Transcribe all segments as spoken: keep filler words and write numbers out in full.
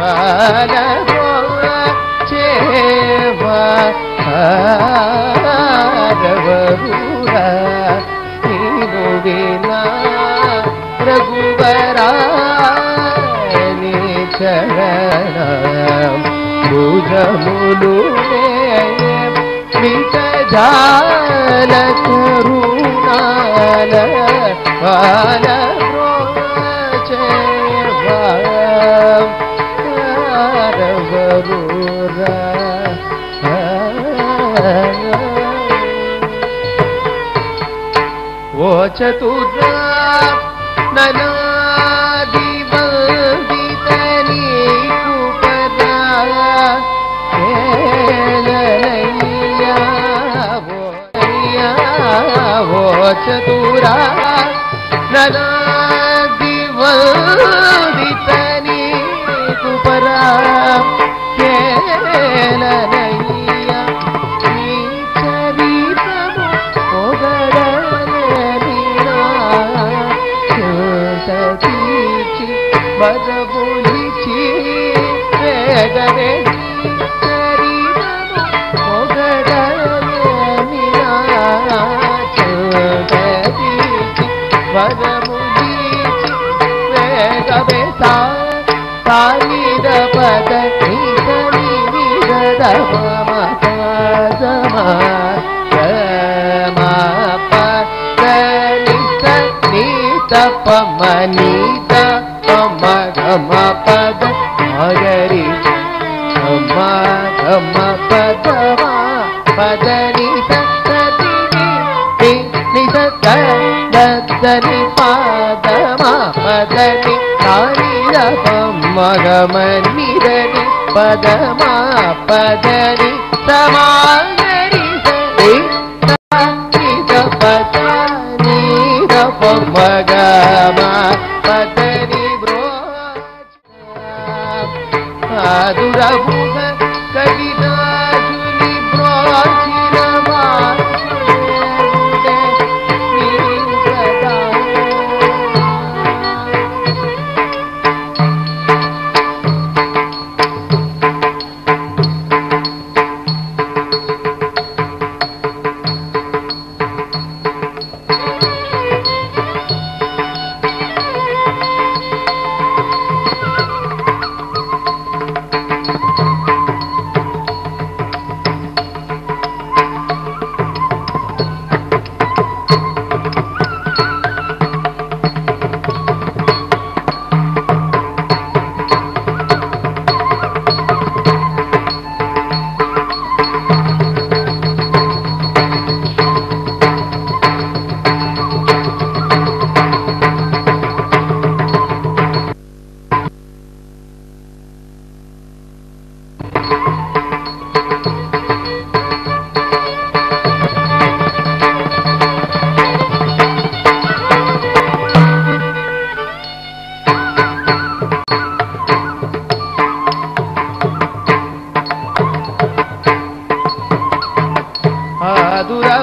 Adura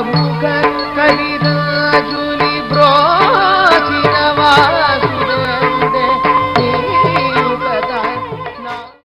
muka